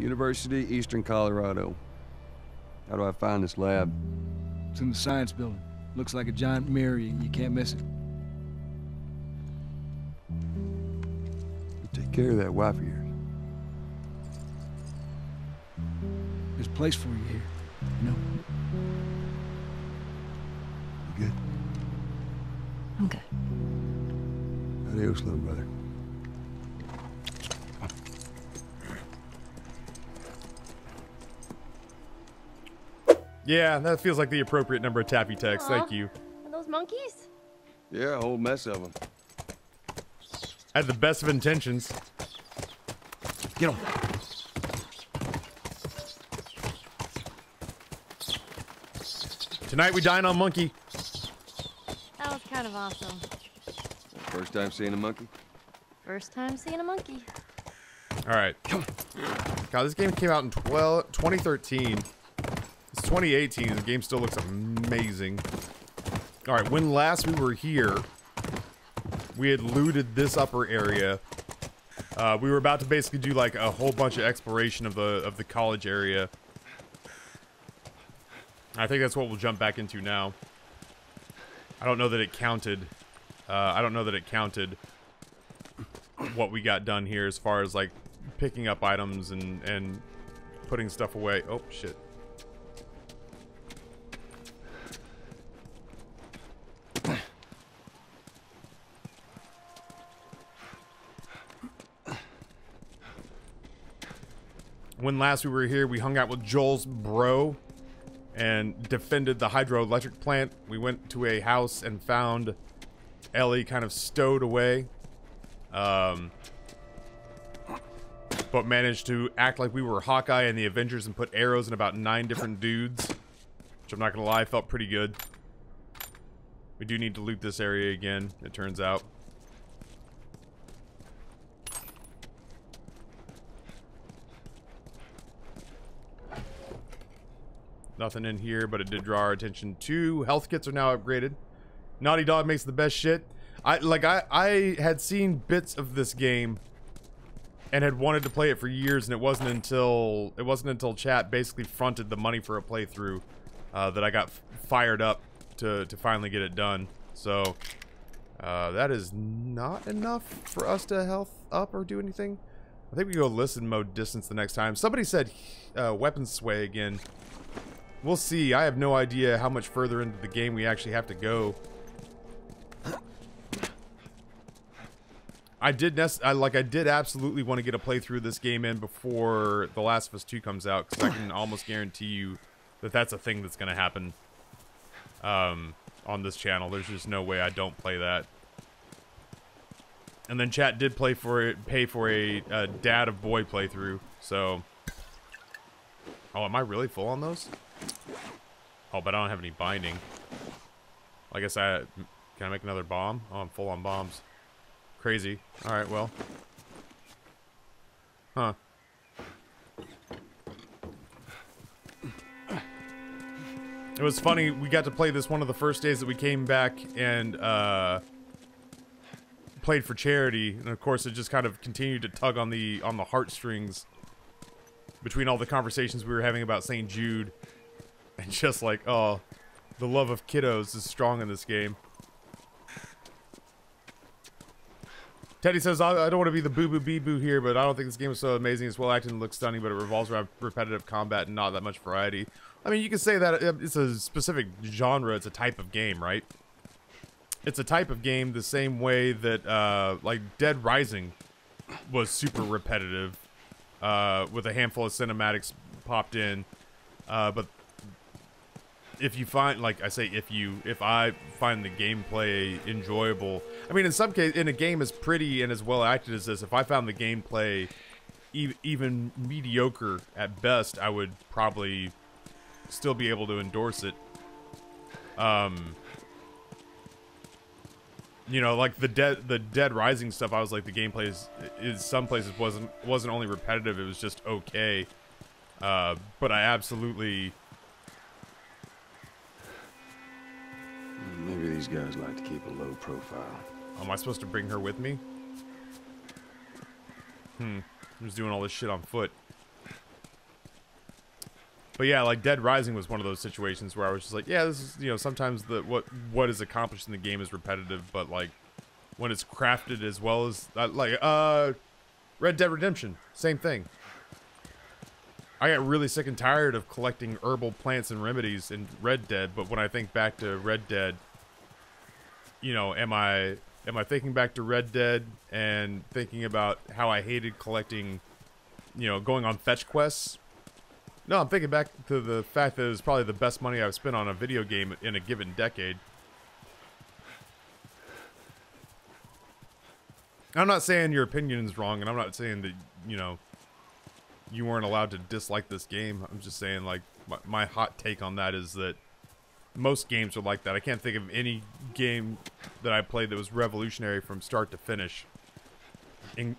University, Eastern Colorado. How do I find this lab? It's in the science building. Looks like a giant mirror and you can't miss it. You take care of that wife of yours. There's a place for you here, you know? You good? I'm good. Adios, little brother. Yeah, that feels like the appropriate number of Taffy texts. Aww. Thank you. Are those monkeys? Yeah, a whole mess of them. I had the best of intentions. Get on. Tonight we dine on monkey. That was kind of awesome. First time seeing a monkey? First time seeing a monkey. All right. God, this game came out in 2013. 2018, the game still looks amazing. All right, when last we were here, we had looted this upper area. We were about to basically do like a whole bunch of exploration of the college area. I think that's what we'll jump back into now. I don't know that it counted. I don't know that it counted what we got done here as far as like picking up items and putting stuff away. Oh shit. When last we were here, we hung out with Joel's bro and defended the hydroelectric plant. We went to a house and found Ellie kind of stowed away, but managed to act like we were Hawkeye and the Avengers and put arrows in about 9 different dudes, which I'm not gonna lie, felt pretty good. We do need to loot this area again, it turns out. Nothing in here, but it did draw our attention to. Health kits are now upgraded. Naughty Dog makes the best shit. I had seen bits of this game and had wanted to play it for years, and it wasn't until chat basically fronted the money for a playthrough that I got fired up to finally get it done. So that is not enough for us to health up or do anything. I think we go listen mode distance the next time. Somebody said weapon sway again. We'll see. I have no idea how much further into the game we actually have to go. I did absolutely want to get a playthrough of this game in before The Last of Us 2 comes out, because I can almost guarantee you that that's a thing that's going to happen on this channel. There's just no way I don't play that. And then chat did pay for a dad of boy playthrough, so... Oh, am I really full on those? Oh, but I don't have any binding. I guess can I make another bomb? Oh, I'm full on bombs. Crazy. Alright, well. Huh. It was funny, we got to play this one of the first days that we came back and, played for charity, and of course it just kind of continued to tug on the heartstrings. Between all the conversations we were having about St. Jude and just like, oh, the love of kiddos is strong in this game. Teddy says, I don't want to be the boo-boo bee-boo here, but I don't think this game is so amazing. It's well acted and looks stunning, but it revolves around repetitive combat and not that much variety. I mean, you can say that it's a specific genre. It's a type of game, right? It's a type of game the same way that, like, Dead Rising was super repetitive. With a handful of cinematics popped in, but if you find, like I say, if I find the gameplay enjoyable, I mean, in some case, in a game as pretty and as well acted as this, if I found the gameplay even mediocre at best, I would probably still be able to endorse it. You know, like the Dead Rising stuff, I was like, the gameplay is some places wasn't only repetitive, it was just okay. But I absolutely... Maybe these guys like to keep a low profile. Am I supposed to bring her with me? I'm just doing all this shit on foot. But yeah, like Dead Rising was one of those situations where I was just like, yeah, this is, you know, sometimes the what is accomplished in the game is repetitive, but like when it's crafted as well as like Red Dead Redemption, same thing. I got really sick and tired of collecting herbal plants and remedies in Red Dead, but when I think back to Red Dead, you know, am I thinking back to Red Dead and thinking about how I hated collecting, you know, going on fetch quests? No, I'm thinking back to the fact that it was probably the best money I've spent on a video game in a given decade. I'm not saying your opinion is wrong, and I'm not saying that, you know, you weren't allowed to dislike this game. I'm just saying, like, my hot take on that is that most games are like that. I can't think of any game that I played that was revolutionary from start to finish.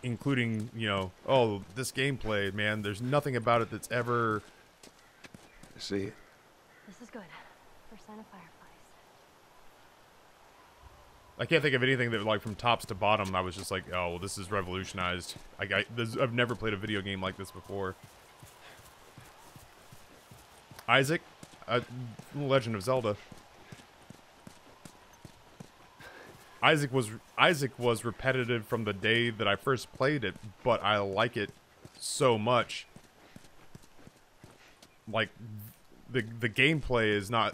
Including, you know, oh, this gameplay, man, there's nothing about it that's ever... See it. This is good. First sign of fireflies. I can't think of anything that, like, from tops to bottom, I was just like, oh, well, this is revolutionized. Like, I've never played a video game like this before. Isaac, Legend of Zelda. Isaac was repetitive from the day that I first played it, but I like it so much. Like, the gameplay is not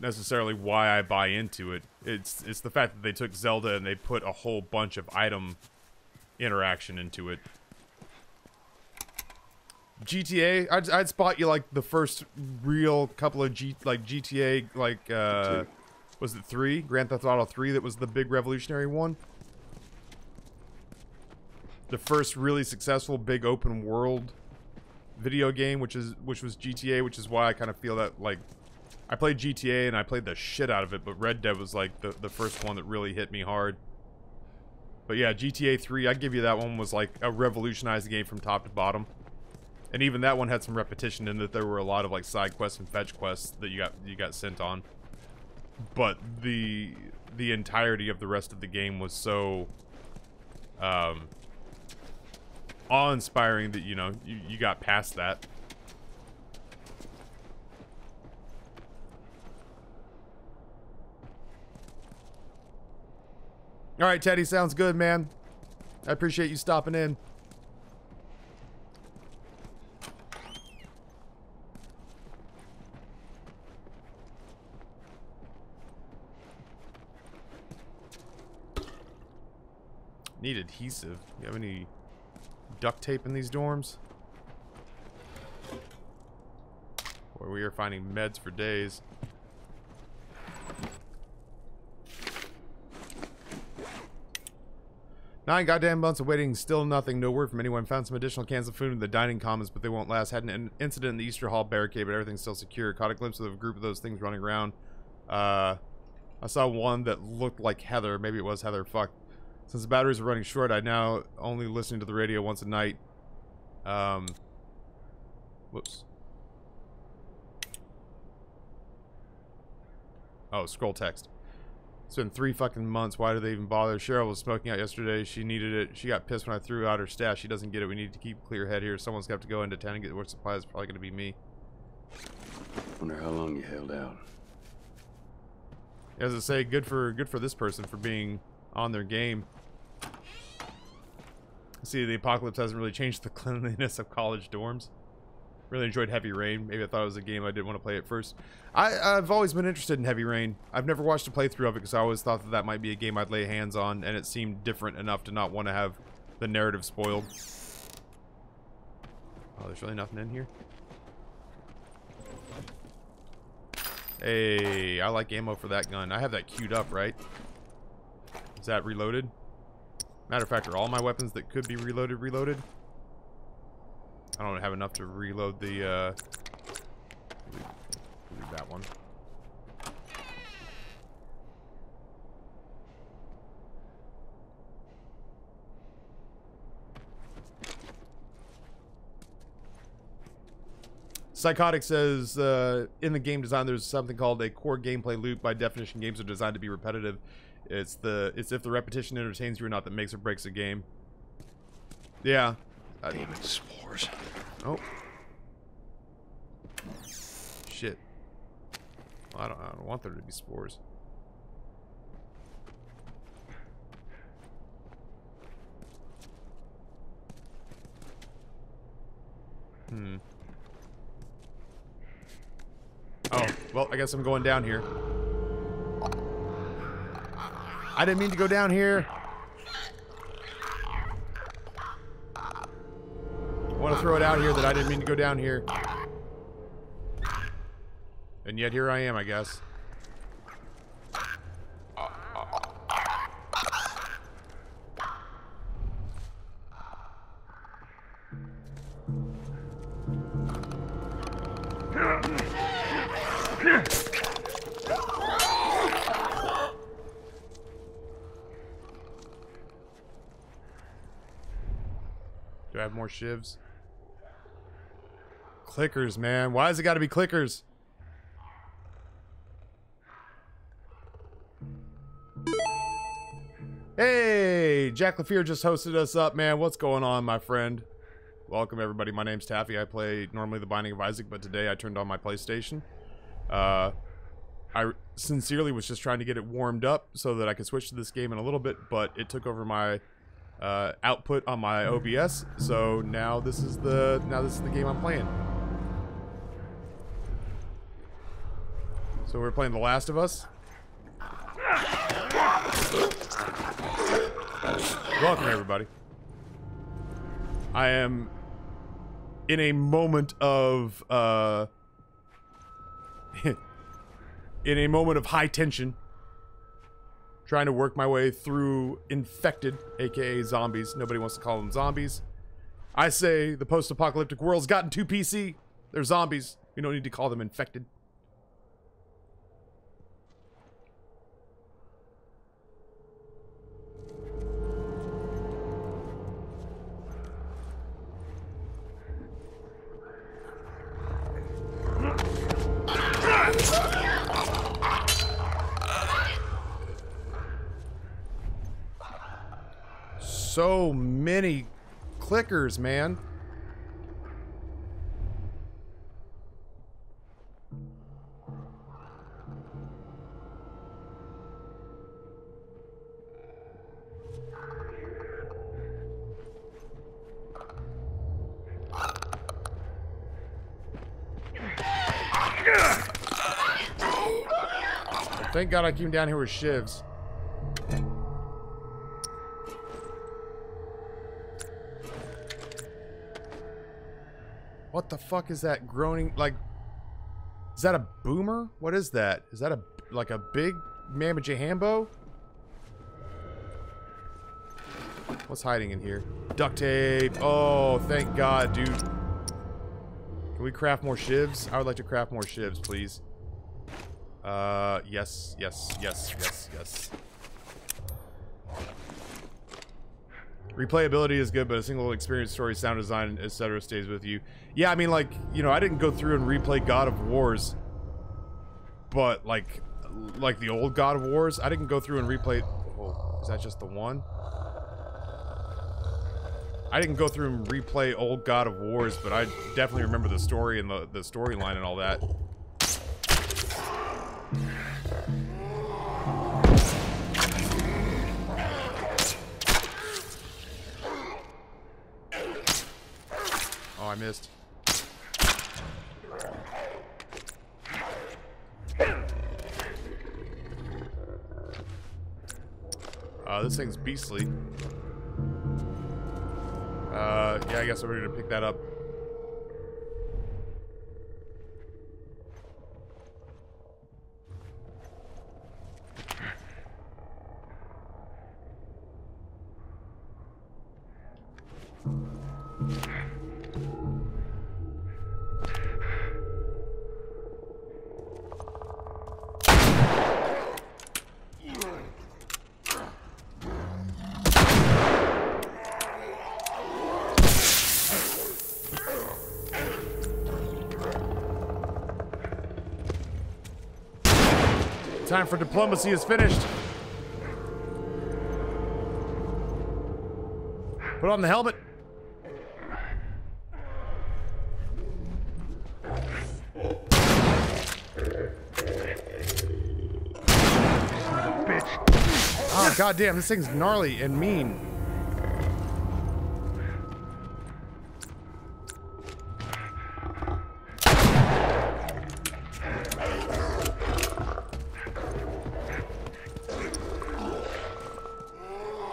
necessarily why I buy into it. It's the fact that they took Zelda and they put a whole bunch of item interaction into it. GTA, I'd spot you like the first real couple of GTA, like was it 3? Grand Theft Auto 3 that was the big revolutionary one? The first really successful big open world video game, which was GTA, which is why I kind of feel that, like, I played GTA and I played the shit out of it, but Red Dead was like the first one that really hit me hard. But yeah, GTA 3, I'd give you that one was like a revolutionized game from top to bottom. And even that one had some repetition in that there were a lot of like side quests and fetch quests that you got sent on. But the entirety of the rest of the game was so awe-inspiring that, you know, you got past that. All right, Teddy, sounds good, man. I appreciate you stopping in. Need adhesive. You have any duct tape in these dorms? Boy, we are finding meds for days. Nine goddamn months of waiting, still nothing. No word from anyone. Found some additional cans of food in the dining commons, but they won't last. Had an incident in the Easter Hall barricade, but everything's still secure. Caught a glimpse of a group of those things running around. I saw one that looked like Heather. Maybe it was Heather. Fuck. Since the batteries are running short, I now only listen to the radio once a night. Whoops. Oh, scroll text. It's been 3 fucking months. Why do they even bother? Cheryl was smoking out yesterday. She needed it. She got pissed when I threw out her stash. She doesn't get it. We need to keep a clear head here. Someone's got to go into town and get more supplies. Probably going to be me. Wonder how long you held out. As I say, good for this person for being on their game. See, the apocalypse hasn't really changed the cleanliness of college dorms. Really enjoyed Heavy Rain. Maybe I thought it was a game I didn't want to play at first. I've always been interested in Heavy Rain. I've never watched a playthrough of it because I always thought that might be a game I'd lay hands on, and it seemed different enough to not want to have the narrative spoiled. Oh, there's really nothing in here. Hey, I like ammo for that gun. I have that queued up, right? Is that reloaded? Matter of fact, are all my weapons that could be reloaded? I don't have enough to reload the, that one. Psychotic says, in the game design, there's something called a core gameplay loop. By definition, games are designed to be repetitive. It's if the repetition entertains you or not that makes or breaks a game. Yeah. Damn it, spores. Oh. shit. I don't want there to be spores. Hmm. Oh, well, I guess I'm going down here. I didn't mean to go down here. I want to throw it out here that I didn't mean to go down here. And yet here I am, I guess. Do I have more shivs? Clickers, man. Why has it got to be clickers? Hey, Jack LaFere just hosted us up, man. What's going on, my friend? Welcome, everybody. My name's Taffy. I play normally The Binding of Isaac, but today I turned on my PlayStation. I sincerely was just trying to get it warmed up so that I could switch to this game in a little bit, but it took over my output on my OBS. So now this is the game I'm playing. So we're playing The Last of Us. Welcome, everybody. I am in a moment of in a moment of high tension, trying to work my way through infected, aka zombies. Nobody wants to call them zombies. I say the post-apocalyptic world's gotten too PC. They're zombies. We don't need to call them infected. So many clickers, man. Thank God I came down here with shivs. What the fuck is that groaning? Like, is that a boomer? What is that? Is that like a big Mama Jahambo? What's hiding in here? Duct tape. Oh, thank God, dude. Can we craft more shivs? I would like to craft more shivs, please. Yes, yes, yes, yes, yes. Replayability is good, but a single experience, story, sound design, etc. stays with you. Yeah, I mean, like, you know, I didn't go through and replay God of Wars, but like the old God of Wars, I didn't go through and replay... Oh, is that just the one? I didn't go through and replay old God of Wars, but I definitely remember the story and the storyline and all that. Oh, I missed. This thing's beastly. Yeah, I guess we're gonna pick that up. Time for diplomacy is finished. Put on the helmet. Goddamn, this thing's gnarly and mean.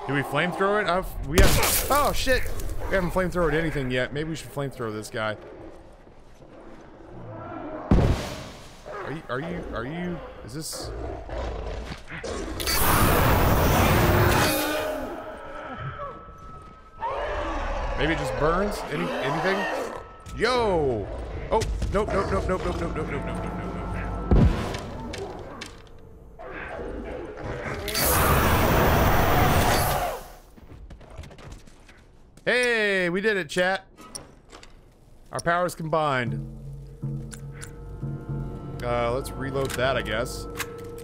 Do we flamethrower it? We have. Oh shit! We haven't flamethrowered anything yet. Maybe we should flamethrower this guy. Are you? Is this? Maybe it just burns. Anything? Yo! Oh! Nope. Hey, we did it, chat. Our powers combined. Let's reload that, I guess.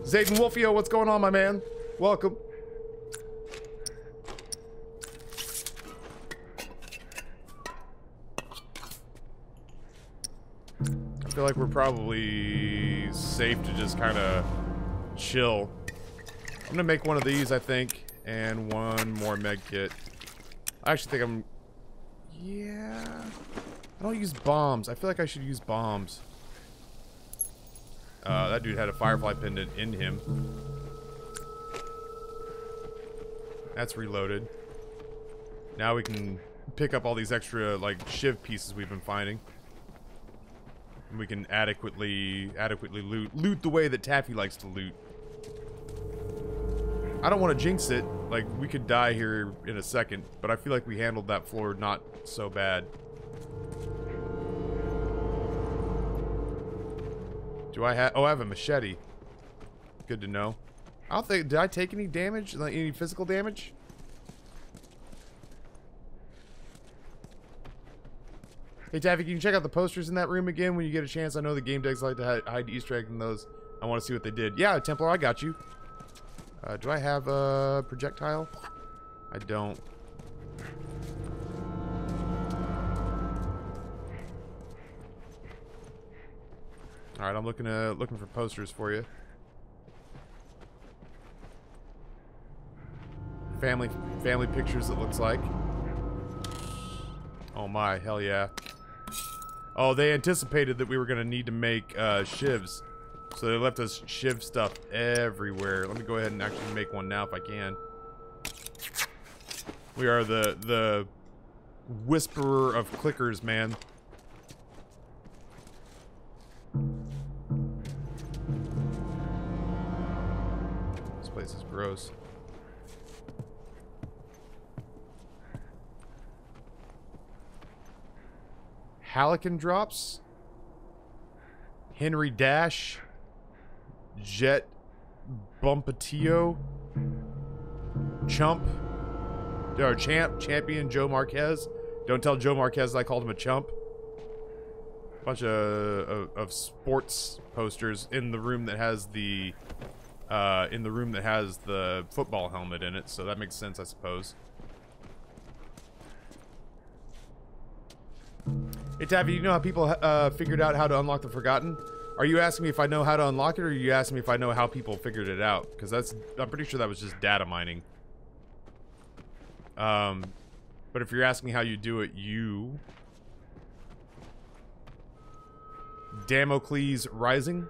Zayden Wolfio, what's going on, my man? Welcome. I feel like we're probably safe to just kind of chill. I'm gonna make one of these, I think, and one more med kit. I actually think I'm... Yeah... I don't use bombs. I feel like I should use bombs. That dude had a Firefly pendant in him. That's reloaded. Now we can pick up all these extra, like, shiv pieces we've been finding. And we can adequately loot. Loot the way that Taffy likes to loot. I don't want to jinx it. Like, we could die here in a second, but I feel like we handled that floor not so bad. Do I have... Oh, I have a machete. Good to know. I don't think... Did I take any damage? Like, any physical damage? Hey, Taffy, can you check out the posters in that room again when you get a chance? I know the game decks like to hide Easter eggs in those. I want to see what they did. Yeah, Templar, I got you. Do I have a projectile? I don't. All right, I'm looking for posters for you. Family pictures, it looks like. Oh my, hell yeah. Oh, they anticipated that we were gonna need to make shivs. So they left us shiv stuff everywhere. Let me go ahead and actually make one now if I can. We are the whisperer of clickers, man. This place is gross. Halican drops. Henry Dash. Jet Bumpatio, Chump, or Champion Joe Marquez. Don't tell Joe Marquez that I called him a chump. Bunch of sports posters in the room that has the football helmet in it, so that makes sense, I suppose. Hey Taffy, you know how people figured out how to unlock the Forgotten? Are you asking me if I know how to unlock it, or are you asking me if I know how people figured it out? Because that's, I'm pretty sure that was just data mining. But if you're asking me how you do it, you... Damocles Rising,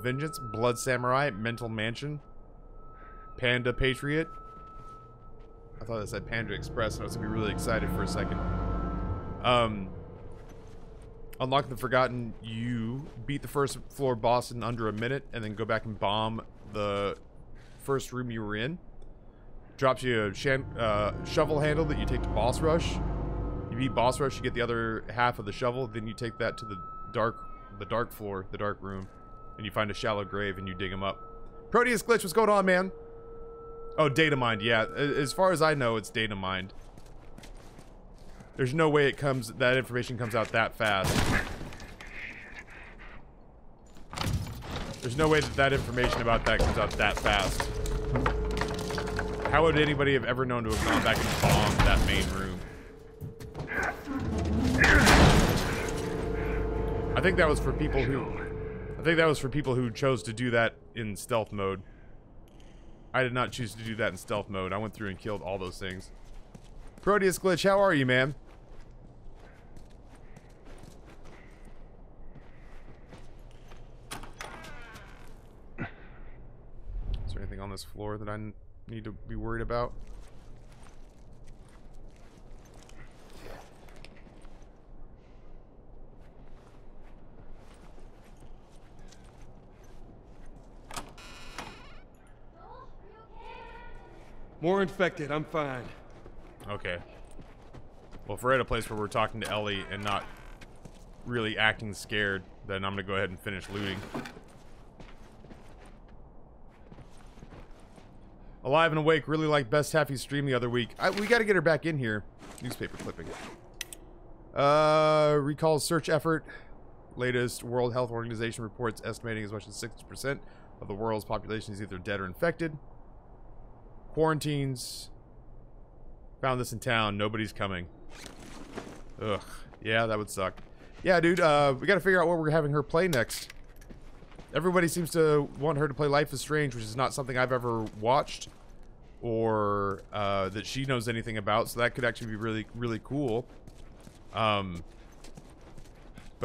Vengeance, Blood Samurai, Mental Mansion, Panda Patriot. I thought that said Panda Express, and I was going to be really excited for a second. Unlock the Forgotten, you beat the first floor boss in under a minute and then go back and bomb the first room you were in. Drops you a shovel handle that you take to boss rush. You beat boss rush, you get the other half of the shovel, then you take that to the dark room, and you find a shallow grave and you dig him up. Proteus Glitch, what's going on, man? Oh, data mined, yeah. As far as I know, it's data mined. There's no way that information comes out that fast. There's no way that information about that comes out that fast. How would anybody have ever known to have gone back and bombed that main room? I think that was for people who chose to do that in stealth mode. I did not choose to do that in stealth mode. I went through and killed all those things. Proteus Glitch, how are you, man? Is there anything on this floor that I need to be worried about? More infected, I'm fine. Okay. Well, if we're at a place where we're talking to Ellie and not really acting scared, then I'm gonna go ahead and finish looting. Alive and awake, really liked Best Taffy's stream the other week. We gotta get her back in here. Newspaper clipping. Recall search effort. Latest World Health Organization reports estimating as much as 60% of the world's population is either dead or infected. Quarantines. Found this in town. Nobody's coming. Ugh. Yeah, that would suck. Yeah, dude, we gotta figure out what we're having her play next. Everybody seems to want her to play Life is Strange, which is not something I've ever watched or that she knows anything about, so that could actually be really, really cool. But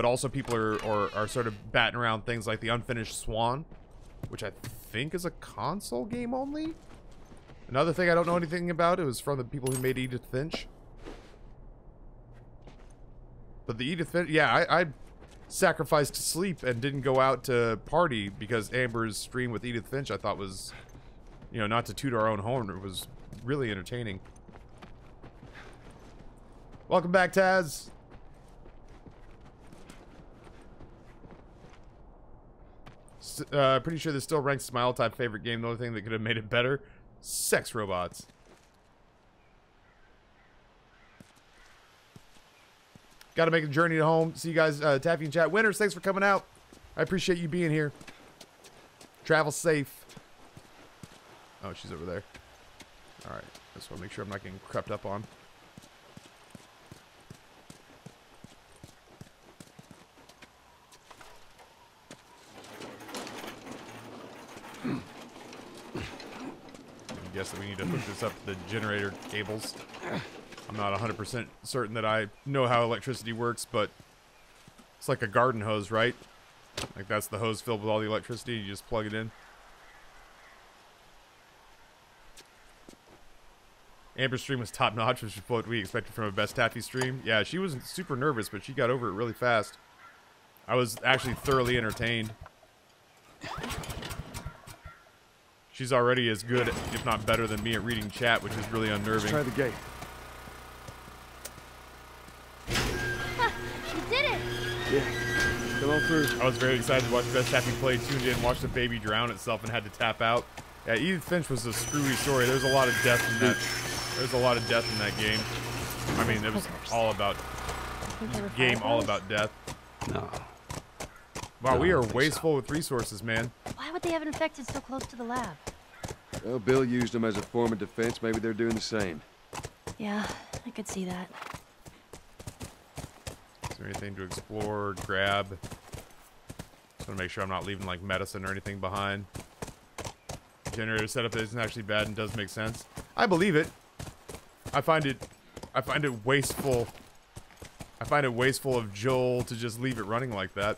also people are sort of batting around things like The Unfinished Swan, which I think is a console game only? Another thing I don't know anything about, it was from the people who made Edith Finch. But the Edith Finch, yeah, I sacrificed sleep and didn't go out to party because Amber's stream with Edith Finch I thought was, you know, not to toot our own horn, it was really entertaining. Welcome back, Taz. Pretty sure this still ranks my all-time favorite game. The only thing that could have made it better. Sex robots. Gotta make a journey to home. See you guys, Taffy and chat. Winners, thanks for coming out. I appreciate you being here. Travel safe. Oh, she's over there. Alright, just want to make sure I'm not getting crept up on. Guess that we need to hook this up to the generator cables. I'm not 100% certain that I know how electricity works, but it's like a garden hose, right? Like that's the hose filled with all the electricity, you just plug it in. Amber's stream was top-notch, which is what we expected from a Best Taffy stream. Yeah, she was super nervous, but she got over it really fast. I was actually thoroughly entertained. She's already as good, if not better, than me at reading chat, which is really unnerving. Let's try the gate. You did it! Yeah, come on through. I was very excited to watch Best Taffy play, tuned in, watched the baby drown itself, and had to tap out. Yeah, Edith Finch was a screwy story. There's a lot of death in that. There's a lot of death in that game. I mean, it was all about game, all about death. No. Wow, we are wasteful with resources, man. Why would they have infected so close to the lab? Well, Bill used them as a form of defense. Maybe they're doing the same. Yeah, I could see that. Is there anything to explore, grab? Just want to make sure I'm not leaving, like, medicine or anything behind. Generator setup isn't actually bad and does make sense. I believe it. I find it wasteful. I find it wasteful of Joel to just leave it running like that.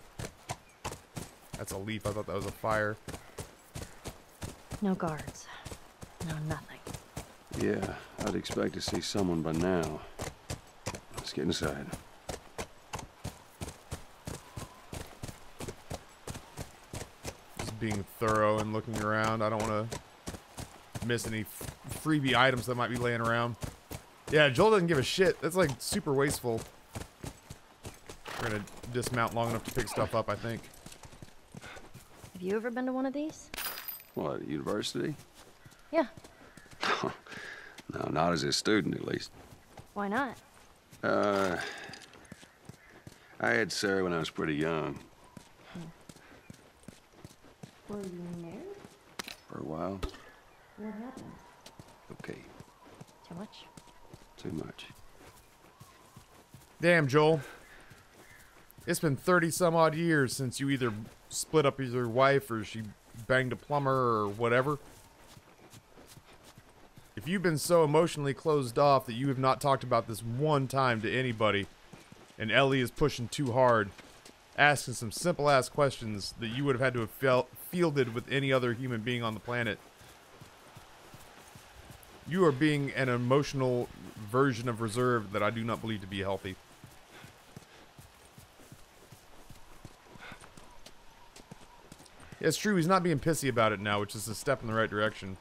That's a leap. I thought that was a fire. No guards. No nothing. Yeah, I'd expect to see someone by now. Let's get inside. Just being thorough and looking around. I don't want to miss any freebie items that might be laying around. Yeah, Joel doesn't give a shit. That's like super wasteful. We're going to dismount long enough to pick stuff up, I think. Have you ever been to one of these? What, university? Yeah. No, not as a student, at least. Why not? I had Sarah when I was pretty young. Were you married? For a while. What happened? Okay. Too much? Too much. Damn, Joel. It's been 30-some-odd years since you either split up with your wife or she banged a plumber or whatever. if you've been so emotionally closed off that you have not talked about this one time to anybody, and Ellie is pushing too hard, asking some simple-ass questions that you would have had to have fielded with any other human being on the planet, you are being an emotional version of reserve that I do not believe to be healthy. It's true, he's not being pissy about it now, which is a step in the right direction.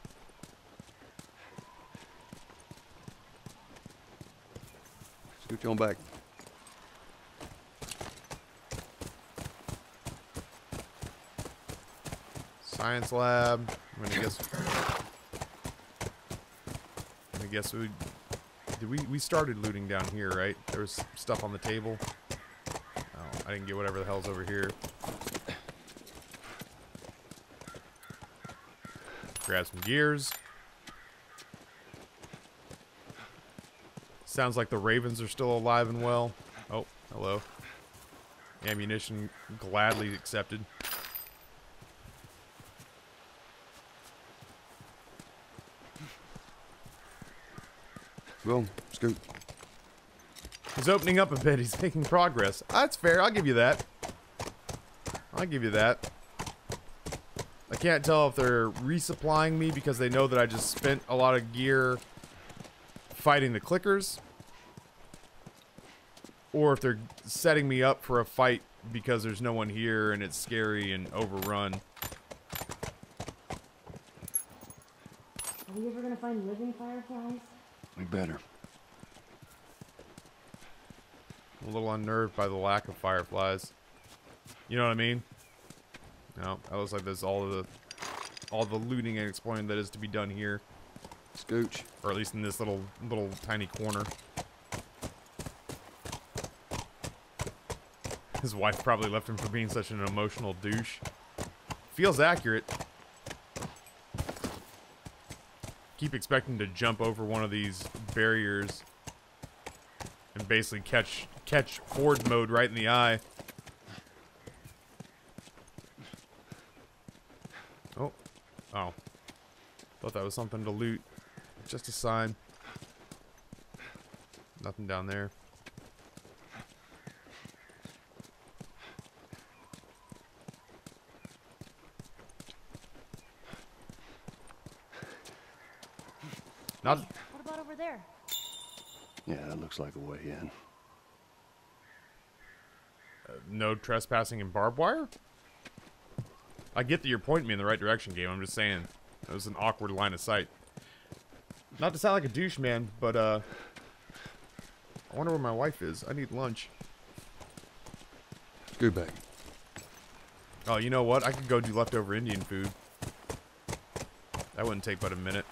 Scoot on back. Science lab. I'm gonna guess. I guess we did. We started looting down here, right? There was stuff on the table. Oh, I didn't get whatever the hell's over here. Grab some gears. Sounds like the ravens are still alive and well. Oh, hello. Ammunition gladly accepted. Well, scoot. He's opening up a bit. He's making progress. That's fair. I'll give you that. I'll give you that. I can't tell if they're resupplying me because they know that I just spent a lot of gear fighting the clickers, or if they're setting me up for a fight because there's no one here and it's scary and overrun. Are we ever going to find living fireflies? We better. I'm a little unnerved by the lack of fireflies. You know what I mean? No, that looks like there's all the looting and exploring that is to be done here. Scooch. Or at least in this little tiny corner. His wife probably left him for being such an emotional douche. Feels accurate. Keep expecting to jump over one of these barriers and basically catch Ford mode right in the eye. Oh, oh! Thought that was something to loot. Just a sign. Nothing down there. Not. What about over there? Yeah, that looks like a way in. No trespassing and barbed wire? I get that you're pointing me in the right direction, game. I'm just saying. That was an awkward line of sight. Not to sound like a douche, man, but, I wonder where my wife is. I need lunch. Let's go back. Oh, you know what? I could go do leftover Indian food. That wouldn't take but a minute.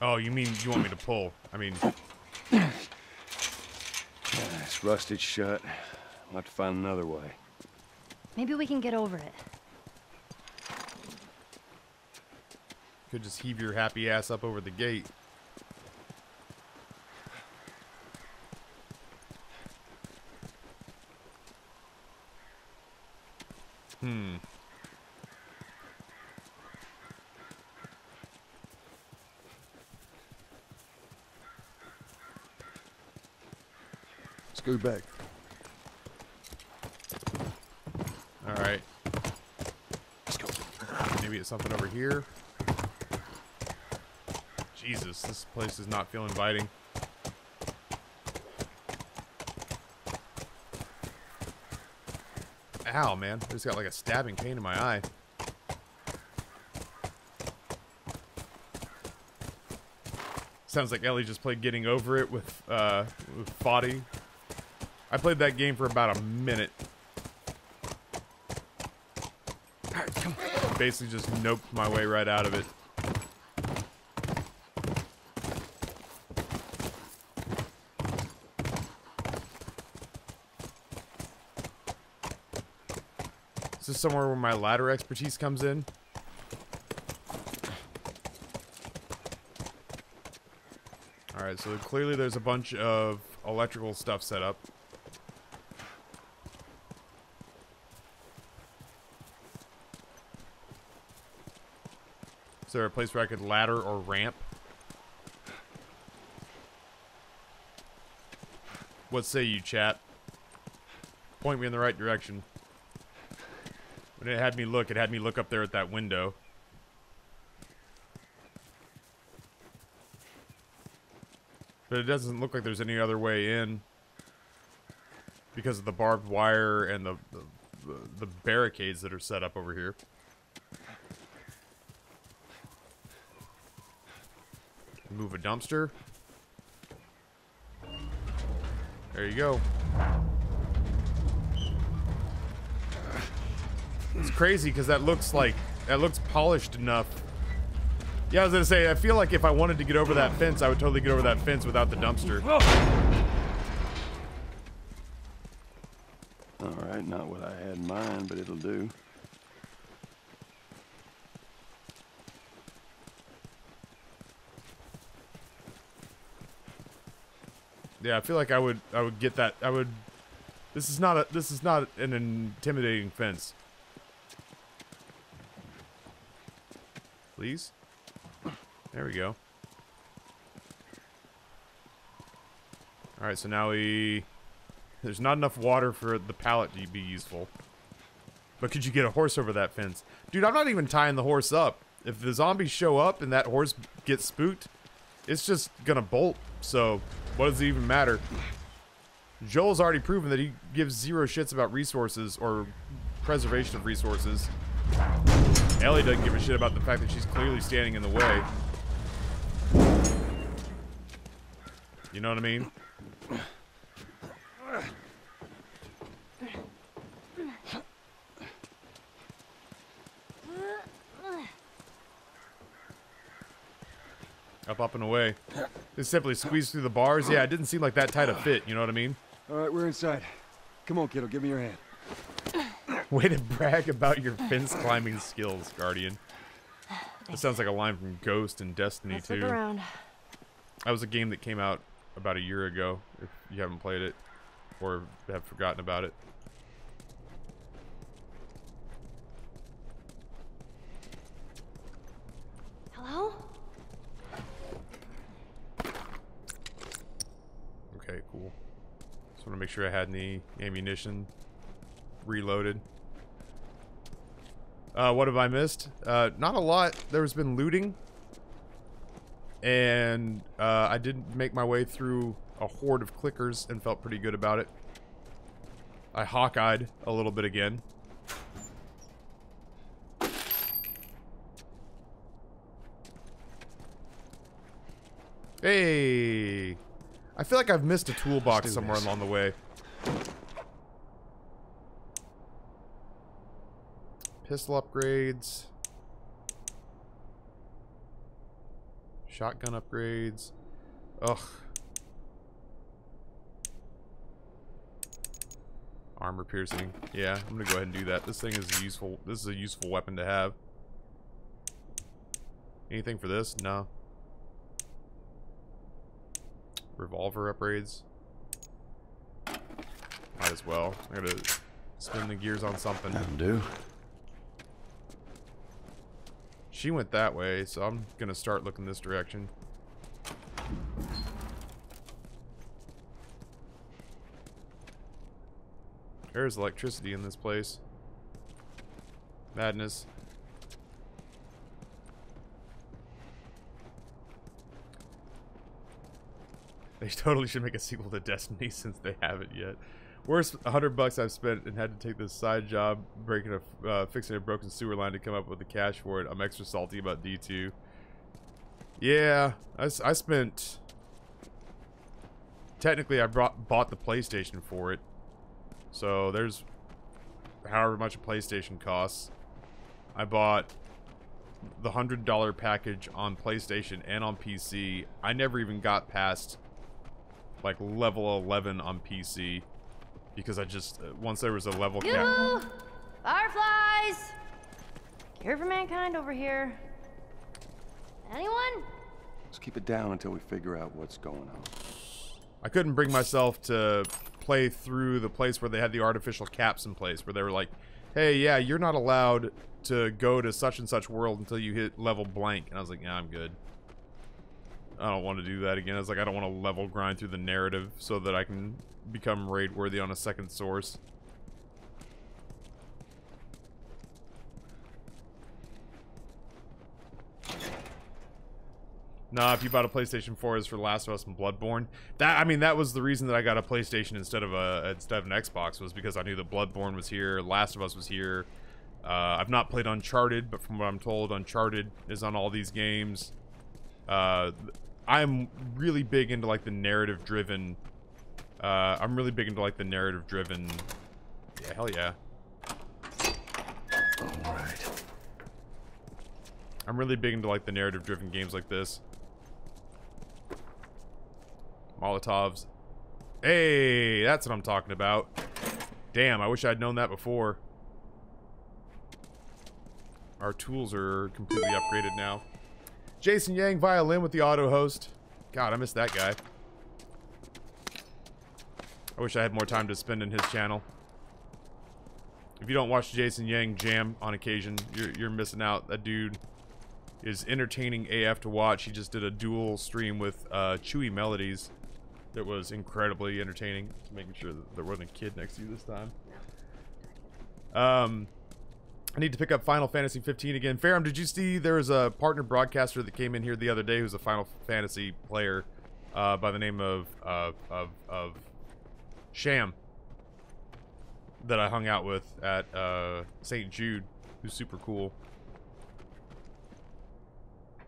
Oh, you mean you want me to pull? I mean, yeah, it's rusted shut. I'll have to find another way. Maybe we can get over it. Could just heave your happy ass up over the gate. Hmm. Go back. All right. Let's go. Maybe it's something over here. Jesus, this place does not feel inviting. Ow, man. I just got like a stabbing pain in my eye. Sounds like Ellie just played Getting Over It with Foddy. I played that game for about a minute. Basically just noped my way right out of it. Is this somewhere where my ladder expertise comes in? Alright, so clearly there's a bunch of electrical stuff set up. there a place where I could ladder or ramp? What say you, chat? Point me in the right direction. When it had me look up there at that window. But it doesn't look like there's any other way in. Because of the barbed wire and the barricades that are set up over here. Move a dumpster. There you go. It's crazy because that looks polished enough. Yeah, I was gonna say, I feel like if I wanted to get over that fence, I would totally get over that fence without the dumpster. Alright, not what I had in mind, but it'll do. Yeah, I feel like I would get that. This is not an intimidating fence. Please? There we go. Alright, so now we... There's not enough water for the pallet to be useful. But could you get a horse over that fence? Dude, I'm not even tying the horse up. If the zombies show up and that horse gets spooked, it's just gonna bolt, so... What does it even matter? Joel's already proven that he gives zero shits about resources or preservation of resources. Ellie doesn't give a shit about the fact that she's clearly standing in the way. You know what I mean? Up and away. Just simply squeezed through the bars. Yeah, it didn't seem like that tight a fit, you know what I mean? Alright, we're inside. Come on, kiddo, give me your hand. Way to brag about your fence climbing skills, Guardian. That sounds like a line from Ghost and Destiny 2. That was a game that came out about a year ago, if you haven't played it or have forgotten about it. Hello? Okay, cool. Just want to make sure I had any ammunition reloaded. What have I missed? Not a lot. There's been looting. And I did make my way through a horde of clickers and felt pretty good about it. I Hawkeyed a little bit again. Hey! I feel like I've missed a toolbox somewhere along the way. Pistol upgrades. Shotgun upgrades. Ugh. Armor piercing. Yeah, I'm gonna go ahead and do that. This thing is useful. This is a useful weapon to have. Anything for this? No. Revolver upgrades. Might as well. I gotta spin the gears on something. That'll do. She went that way, so I'm gonna start looking this direction. There's electricity in this place. Madness. They totally should make a sequel to Destiny since they haven't yet. Worst $100 I've spent and had to take this side job breaking a fixing a broken sewer line to come up with the cash for it. I'm extra salty about D2. Yeah, I spent. Technically, I bought the PlayStation for it, so there's however much a PlayStation costs. I bought the $100 package on PlayStation and on PC. I never even got past like level 11 on PC because I just once there was a level cap. Fireflies, cure for mankind over here. Anyone? Let's keep it down until we figure out what's going on. I couldn't bring myself to play through the place where they had the artificial caps in place, where they were like hey, yeah, you're not allowed to go to such and such world until you hit level blank. And I was like, yeah, I'm good. I don't want to do that again. I was like, I don't want to level grind through the narrative so that I can become raid worthy on a second source. Nah, if you bought a PlayStation 4, it's for The Last of Us and Bloodborne. That, I mean, that was the reason that I got a PlayStation instead of an Xbox, was because I knew that Bloodborne was here, Last of Us was here. I've not played Uncharted, but from what I'm told, Uncharted is on all these games. I'm really big into like the narrative-driven. Yeah, hell yeah. All right. I'm really big into like the narrative-driven games like this. Molotovs. Hey, that's what I'm talking about. Damn, I wish I'd known that before. Our tools are completely upgraded now. Jason Yang, violin with the auto host. God, I miss that guy. I wish I had more time to spend in his channel. If you don't watch Jason Yang jam on occasion, you're missing out. That dude is entertaining AF to watch. He just did a dual stream with Chewy Melodies that was incredibly entertaining. Just making sure that there wasn't a kid next to you this time. I need to pick up Final Fantasy XV again. Farum, did you see there was a partner broadcaster that came in here the other day who's a Final Fantasy player by the name of Sham that I hung out with at St. Jude, who's super cool.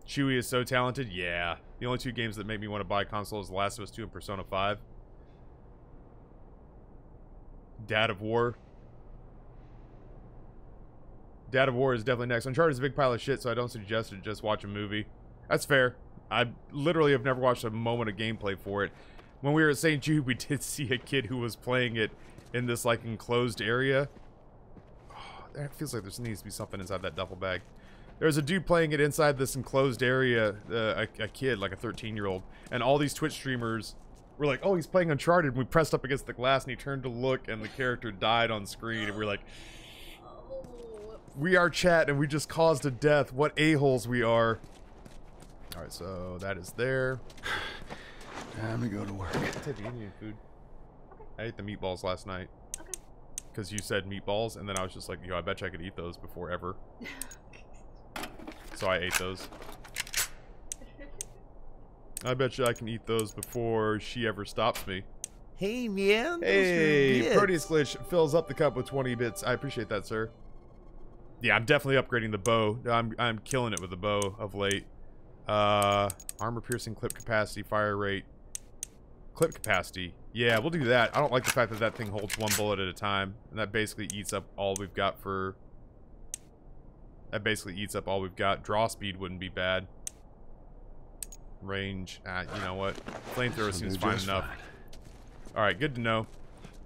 Chewy is so talented. Yeah. The only two games that make me want to buy a console is The Last of Us 2 and Persona 5. Dad of War. Dad of War is definitely next. Uncharted is a big pile of shit, so I don't suggest it. Just watch a movie. That's fair. I literally have never watched a moment of gameplay for it. When we were at St. Jude, we did see a kid who was playing it in this, like, enclosed area. Oh, that feels like there needs to be something inside that duffel bag. There's a dude playing it inside this enclosed area, a kid, like a 13-year-old, and all these Twitch streamers were like, oh, he's playing Uncharted, and we pressed up against the glass, and he turned to look, and the character died on screen, and we're like, we are chat, and we just caused a death. What a-holes we are. All right, so that is there. Time to go to work. Teddy, you need food. I ate the meatballs last night. Okay. Because you said meatballs, and then I was just like, yo, I bet you I could eat those before ever. So I ate those. I bet you I can eat those before she ever stops me. Hey, man. Hey, Proteus Glitch fills up the cup with 20 bits. I appreciate that, sir. Yeah, I'm definitely upgrading the bow. I'm killing it with the bow of late. Armor piercing, clip capacity, fire rate. Clip capacity. Yeah, we'll do that. I don't like the fact that that thing holds one bullet at a time. And that basically eats up all we've got for... That basically eats up all we've got. Draw speed wouldn't be bad. Range. You know what? Flamethrower seems fine enough. Alright, good to know.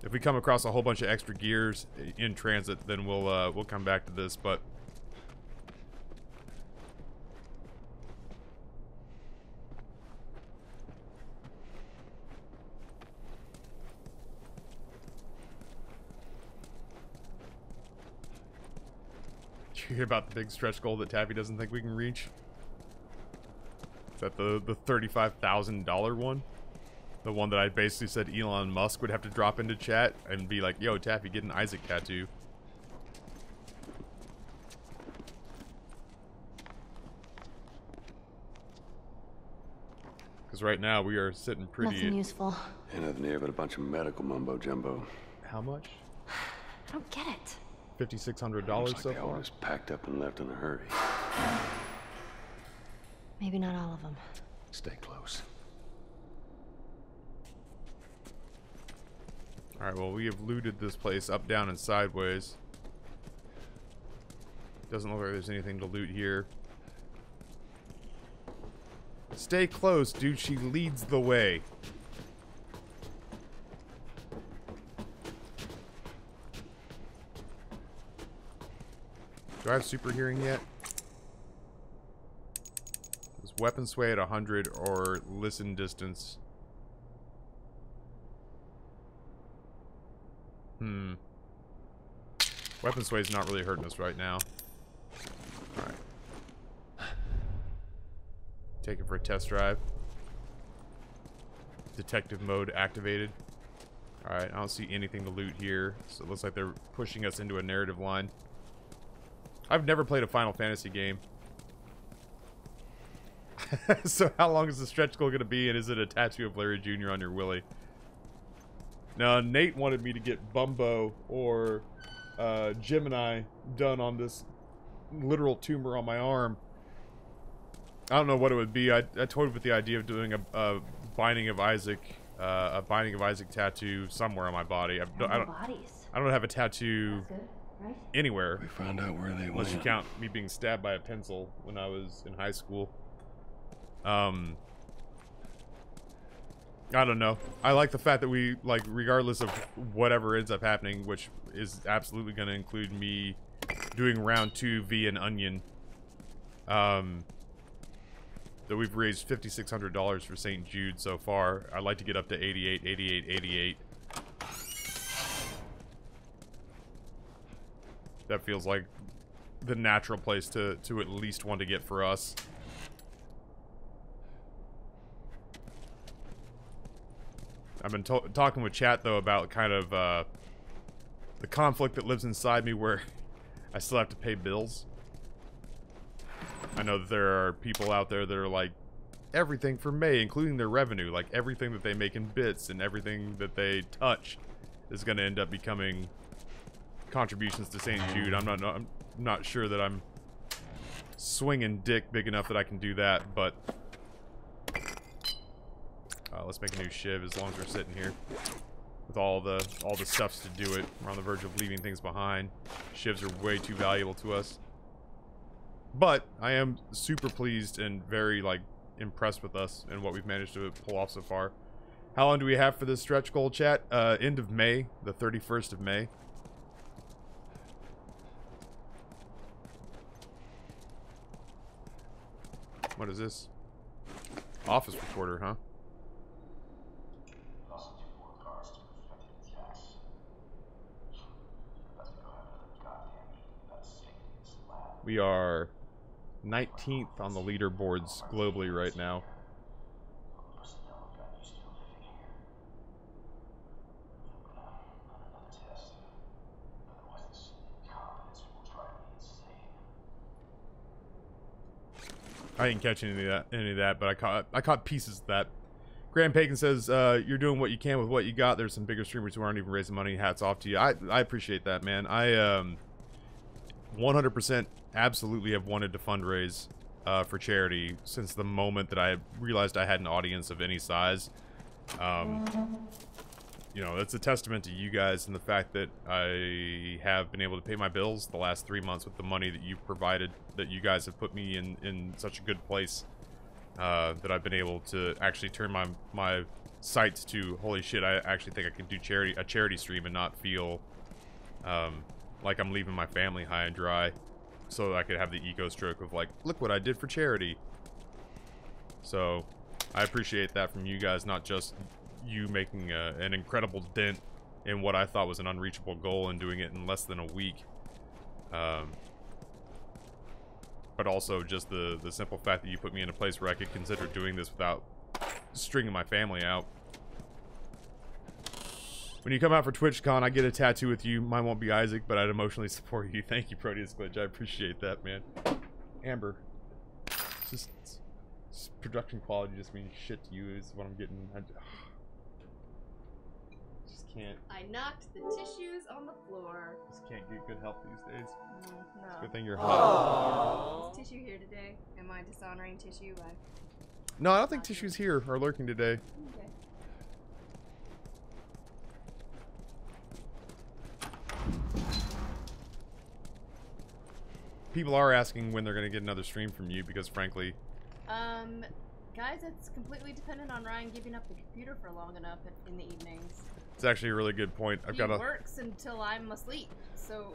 If we come across a whole bunch of extra gears in transit, then we'll come back to this, but... You hear about the big stretch goal that Taffy doesn't think we can reach? Is that the $35,000 one? The one that I basically said Elon Musk would have to drop into chat and be like, yo, Taffy, get an Isaac tattoo. Because right now we are sitting pretty... Nothing useful. Ain't nothing here but a bunch of medical mumbo-jumbo. How much? I don't get it. $5,600 so far. Looks like they packed up and left in a hurry. Maybe not all of them. Stay close. All right, well, we have looted this place up, down, and sideways. Doesn't look like there's anything to loot here. Stay close, dude. She leads the way. Do I have super hearing yet? Is weapon sway at 100 or listen distance? Hmm. Weapon sway is not really hurting us right now. Alright. Take it for a test drive. Detective mode activated. Alright, I don't see anything to loot here. So it looks like they're pushing us into a narrative line. I've never played a Final Fantasy game. So how long is the stretch goal going to be, and is it a tattoo of Larry Jr. on your willy? Now, Nate wanted me to get Bumbo or Gemini done on this literal tumor on my arm. I don't know what it would be. I toyed with the idea of doing a Binding of Isaac, tattoo somewhere on my body. I don't have a tattoo anywhere. We found out where they went. Unless you count me being stabbed by a pencil when I was in high school. I don't know. I like the fact that we, like, regardless of whatever ends up happening, which is absolutely going to include me doing round 2 via an onion, that we've raised $5,600 for St. Jude so far. I'd like to get up to 88. That feels like the natural place to at least want to get for us. I've been talking with chat, though, about kind of the conflict that lives inside me where I still have to pay bills. I know that there are people out there that are like, everything for May, including their revenue, like everything that they make in bits and everything that they touch is going to end up becoming contributions to St. Jude. I'm not sure that I'm swinging dick big enough that I can do that, but... let's make a new shiv as long as we're sitting here with all the stuffs to do it. We're on the verge of leaving things behind. Shivs are way too valuable to us. But I am super pleased and very, like, impressed with us and what we've managed to pull off so far. How long do we have for this stretch goal, chat? End of May, the 31st of May. What is this? Office recorder, huh? We are 19th on the leaderboards globally right now. I didn't catch any of that, but I caught pieces of that. Graham Pagan says, you're doing what you can with what you got. There's some bigger streamers who aren't even raising money. Hats off to you. I appreciate that, man. I 100% absolutely have wanted to fundraise for charity since the moment that I realized I had an audience of any size. You know, that's a testament to you guys and the fact that I have been able to pay my bills the last 3 months with the money that you've provided, that you guys have put me in such a good place that I've been able to actually turn my sights to, holy shit, I actually think I can do a charity stream and not feel... like I'm leaving my family high and dry, so I could have the ego stroke of like, look what I did for charity. So I appreciate that from you guys, not just you making an incredible dent in what I thought was an unreachable goal and doing it in less than a week, but also just the simple fact that you put me in a place where I could consider doing this without stringing my family out. When you come out for TwitchCon, I get a tattoo with you. Mine won't be Isaac, but I'd emotionally support you. Thank you, Proteus Glitch. I appreciate that, man. Amber. It's production quality just means shit to you is what I'm getting. I just can't. I knocked the tissues on the floor. Just can't get good help these days. No. It's a good thing you're hot. Is tissue here today? Am I dishonoring tissue? No, I don't think tissues here are lurking today. Okay. People are asking when they're going to get another stream from you because, frankly... guys, it's completely dependent on Ryan giving up the computer for long enough in the evenings. It's actually a really good point. He works until I'm asleep, so...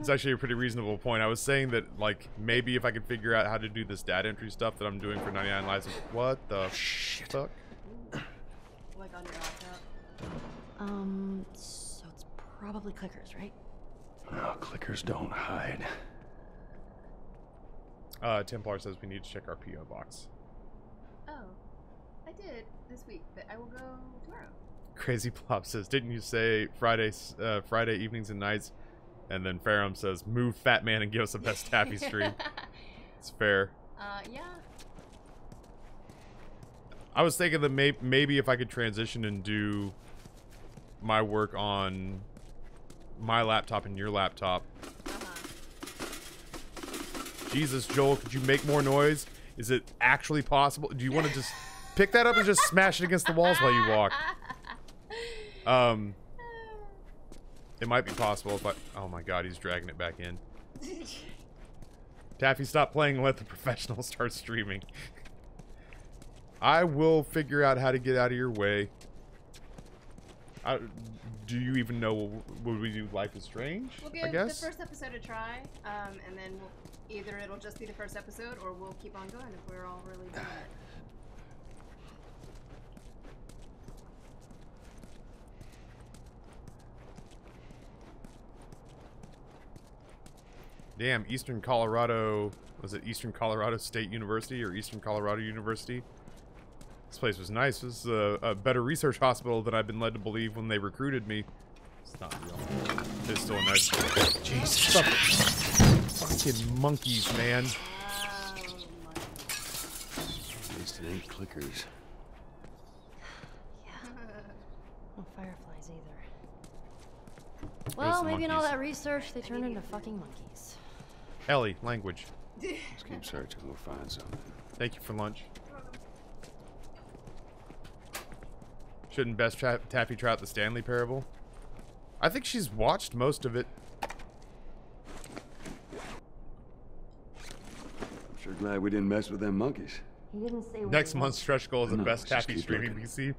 It's actually a pretty reasonable point. I was saying that, like, maybe if I could figure out how to do this data entry stuff that I'm doing for 99 Lives... What the fuck? Ooh. Like, on your laptop. So it's probably clickers, right? Oh, clickers don't hide. Templar says we need to check our P.O. box. Oh, I did this week, but I will go tomorrow. Crazy Plop says, didn't you say Friday evenings and nights? And then Farum says, move fat man and give us the best Taffy stream. It's fair. Yeah. I was thinking that maybe if I could transition and do my work on my laptop and your laptop. Jesus, Joel, could you make more noise? Is it actually possible? Do you want to just pick that up and just smash it against the walls while you walk? It might be possible if I... Oh my god, he's dragging it back in. Taffy, stop playing and let the professionals start streaming. I will figure out how to get out of your way. Do you even know what we do? Life is Strange? We'll give the first episode a try, and then we'll... Either it'll just be the first episode, or we'll keep on going if we're all really good. Damn, Eastern Colorado... Was it Eastern Colorado State University or Eastern Colorado University? This place was nice. This is a better research hospital than I've been led to believe when they recruited me. It's not real. It's still a nice place. Jesus. Fucking monkeys, man. At least it ain't clickers. Yeah. No fireflies either. Well, maybe in all that research, they turned into fucking monkeys. Ellie, language. Let's keep searching. We'll find something. Thank you for lunch. Shouldn't best Taffy try out the Stanley Parable? I think she's watched most of it. Sure glad we didn't mess with them monkeys. He didn't say. Next month's stretch goal is the best Taffy streaming PC.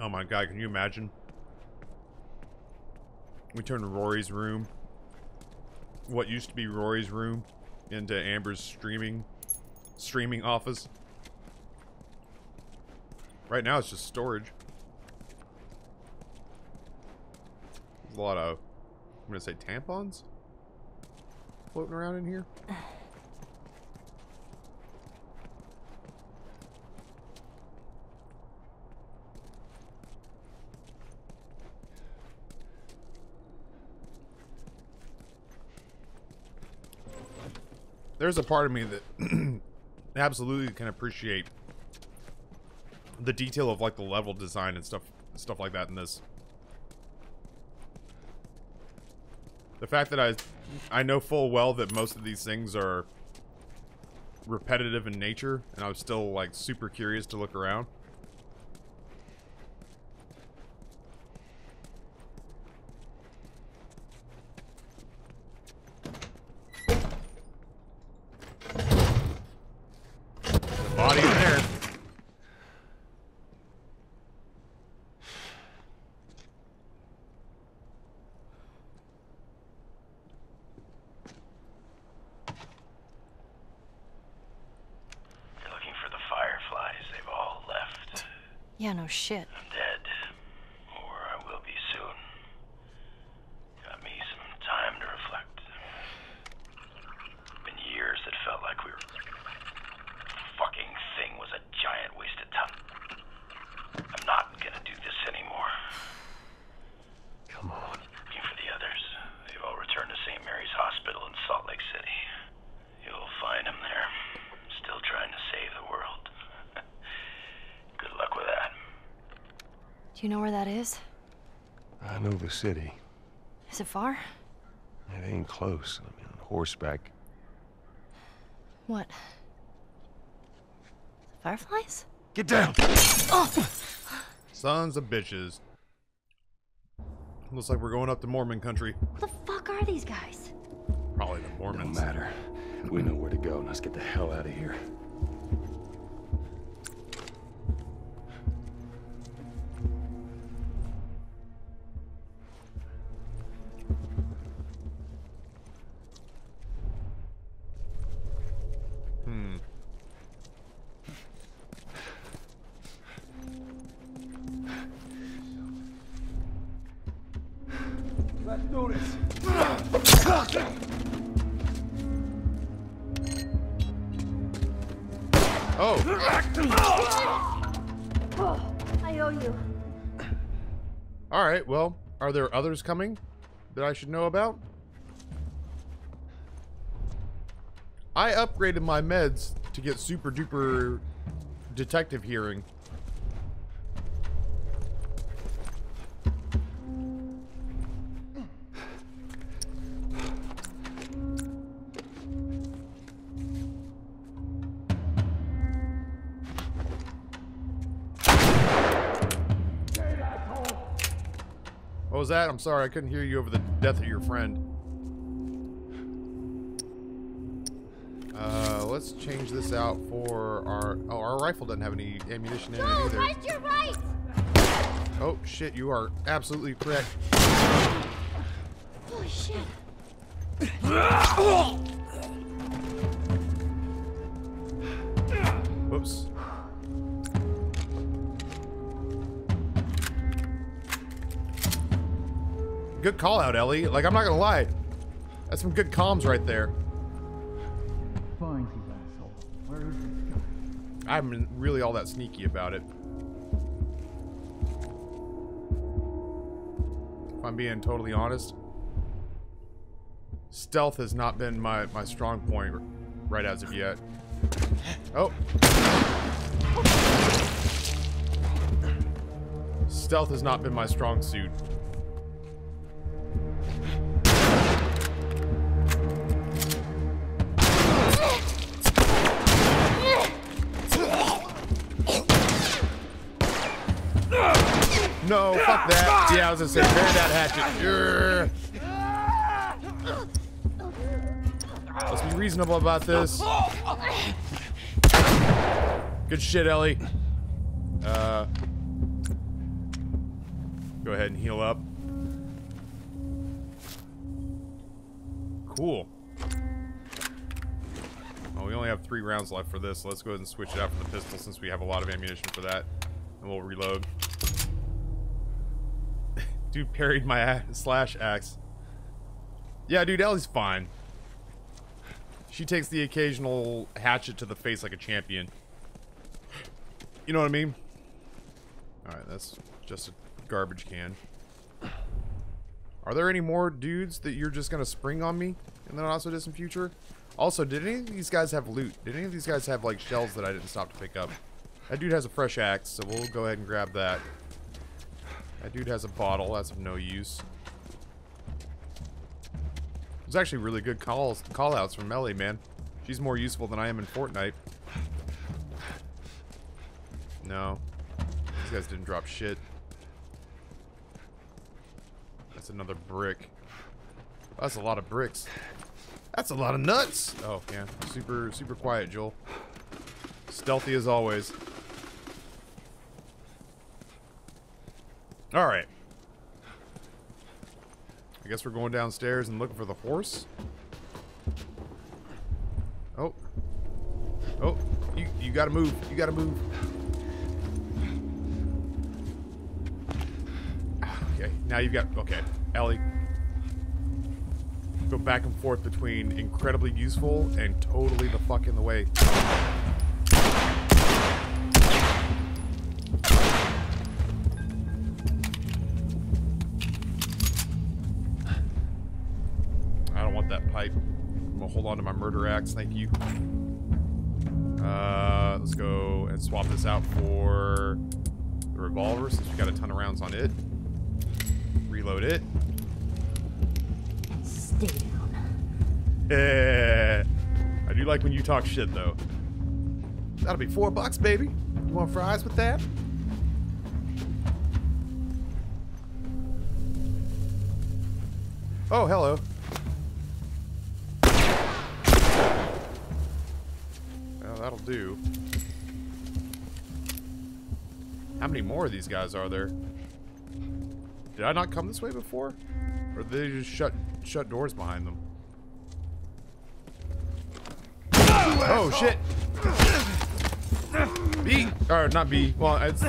Oh my god, can you imagine? We turned Rory's room, what used to be Rory's room, into Amber's streaming office. Right now it's just storage. There's a lot of, I'm gonna say, tampons floating around in here. There's a part of me that absolutely can appreciate the detail of like the level design and stuff like that in this. The fact that I know full well that most of these things are repetitive in nature, and I'm still like super curious to look around. The body in there. Yeah, no shit. I'm dead, or I will be soon. Got me some time to reflect. Been years that felt like we were... The fucking thing was a giant waste of time. I'm not gonna do this anymore. Come on. Looking for the others. They've all returned to St. Mary's Hospital in Salt Lake City. You'll find them there. Still trying to save the world. Good luck with that. Do you know where that is? I know the city. Is it far? It ain't close. I mean, on horseback. What? The fireflies? Get down! Oh. Sons of bitches. Looks like we're going up to Mormon country. What the fuck are these guys? Probably the Mormons. Don't matter. We know where to go. Let's get the hell out of here. notice. Oh. I owe you. All right, well, are there others coming that I should know about? I upgraded my meds to get super duper detective hearing. What was that? I'm sorry, I couldn't hear you over the death of your friend. Let's change this out for our... Oh, our rifle doesn't have any ammunition in it either. Right, you're right. Oh, shit, you are absolutely correct. Holy shit. Whoops. Good call out, Ellie. Like, I'm not gonna lie. That's some good comms right there. I'm really all that sneaky about it, if I'm being totally honest. Stealth has not been my strong point right as of yet. Oh. Stealth has not been my strong suit. No, fuck that. Yeah, I was gonna say, bury that hatchet. Urgh. Let's be reasonable about this. Good shit, Ellie. Go ahead and heal up. Cool. Oh, we only have 3 rounds left for this. So let's go ahead and switch it out for the pistol since we have a lot of ammunition for that. And we'll reload. Dude parried my slash axe. Yeah, dude, Ellie's fine. She takes the occasional hatchet to the face like a champion. You know what I mean? Alright, that's just a garbage can. Are there any more dudes that you're just gonna spring on me in the not so distant future? Also, did any of these guys have loot? Did any of these guys have, like, shells that I didn't stop to pick up? That dude has a fresh axe, so we'll go ahead and grab that. That dude has a bottle. That's of no use. There's actually really good call-outs from Ellie, man. She's more useful than I am in Fortnite. No. These guys didn't drop shit. That's another brick. That's a lot of bricks. That's a lot of nuts! Oh, yeah. Super, super quiet, Joel. Stealthy as always. Alright. I guess we're going downstairs and looking for the horse. Oh. Oh. You gotta move. You gotta move. Okay. Now you've got... Okay. Ellie. Go back and forth between incredibly useful and totally the fuck in the way. Onto my murder axe, thank you. Let's go and swap this out for the revolver since we got a ton of rounds on it. Reload it. Stay down. Yeah. I do like when you talk shit though. That'll be $4, baby. You want fries with that? Oh, hello. That'll do. How many more of these guys are there? Did I not come this way before? Or did they just shut doors behind them? Oh shit! B! Or not B. Well, it's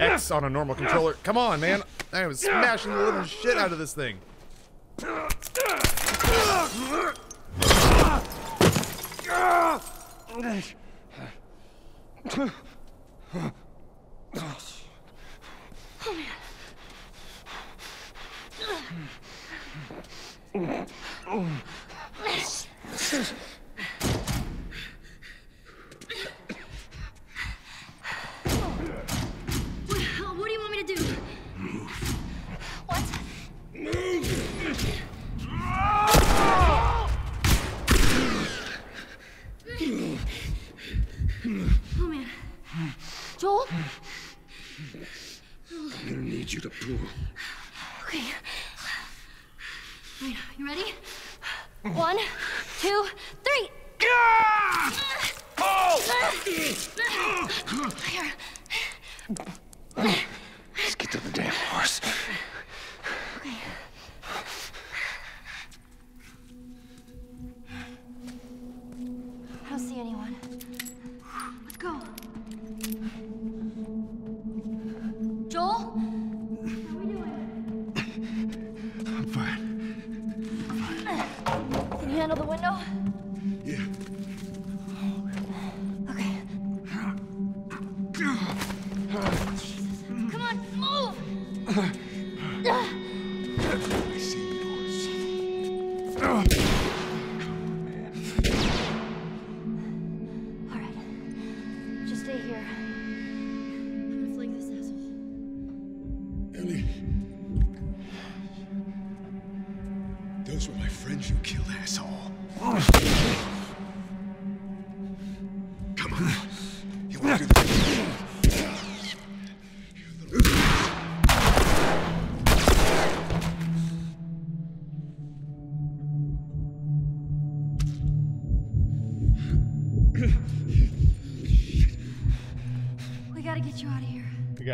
X on a normal controller. Come on, man! I was smashing the living shit out of this thing.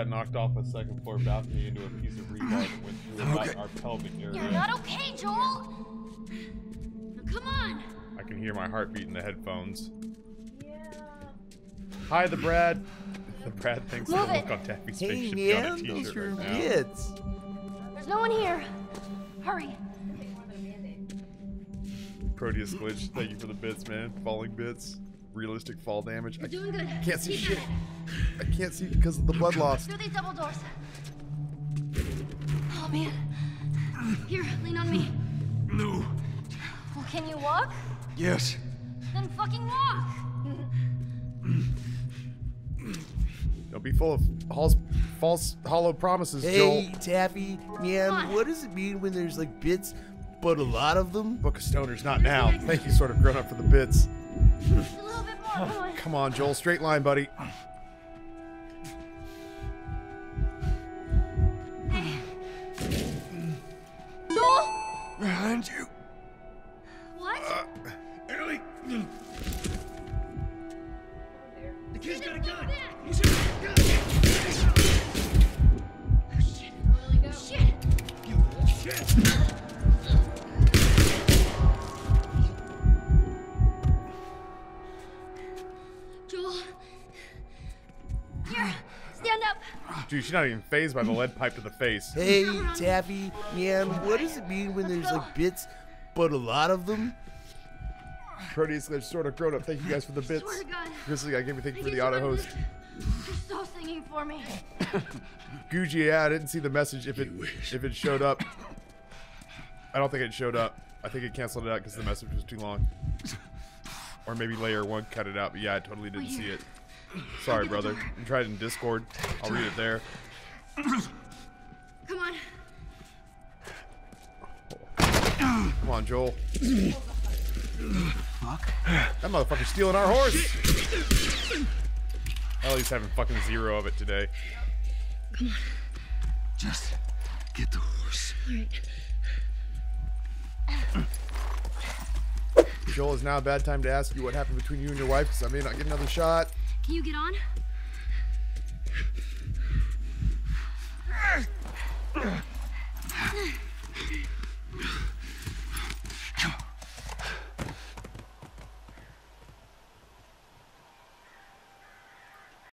Knocked off a second floor balcony into a piece of rebar and went through about our pelvic area. You're not okay, Joel! Now, come on! I can hear my heartbeat in the headphones. Yeah. Hi, the Brad. The Brad thinks the look on Taffy's face should be on a t-shirt right now. There's no one here. Hurry. Proteus Glitch, thank you for the bits, man. Falling bits. Realistic fall damage. You're doing good. I can't see shit. I can't see because of the blood loss. Through these double doors. Oh man. Here, lean on me. No. Well, can you walk? Yes. Then fucking walk. Don't be full of false hollow promises, Joel. Hey, Taffy, man, what does it mean when there's like bits, but a lot of them? Book of Stoners, not now. Thank you, sort of grown up for the bits. Just a little bit more. Come on, Joel, straight line, buddy. Behind you. What? Ellie. The kid's got a gun. He's got a gun. Oh, shit. Oh, shit. Oh, shit. Joel. Here. Stand up. Dude, she's not even phased by the lead pipe to the face. Hey, Taffy, man, what does it mean when there's like bits, but a lot of them? Proteus Glitch, sort of grown up. Thank you guys for the bits. Grizzly, I gave you thank you for the auto host. You're so singing for me. Gucci, yeah, I didn't see the message if it showed up. I don't think it showed up. I think it canceled it out because the message was too long. Or maybe layer one cut it out, but yeah, I totally didn't see it. Sorry, brother. You tried it in Discord. I'll read it there. Come on. Come on, Joel. Fuck. That motherfucker's stealing our horse. Ellie's having fucking zero of it today. Come on. Just get the horse. All right. Joel, is now a bad time to ask you what happened between you and your wife, because I may not get another shot. Can you get on?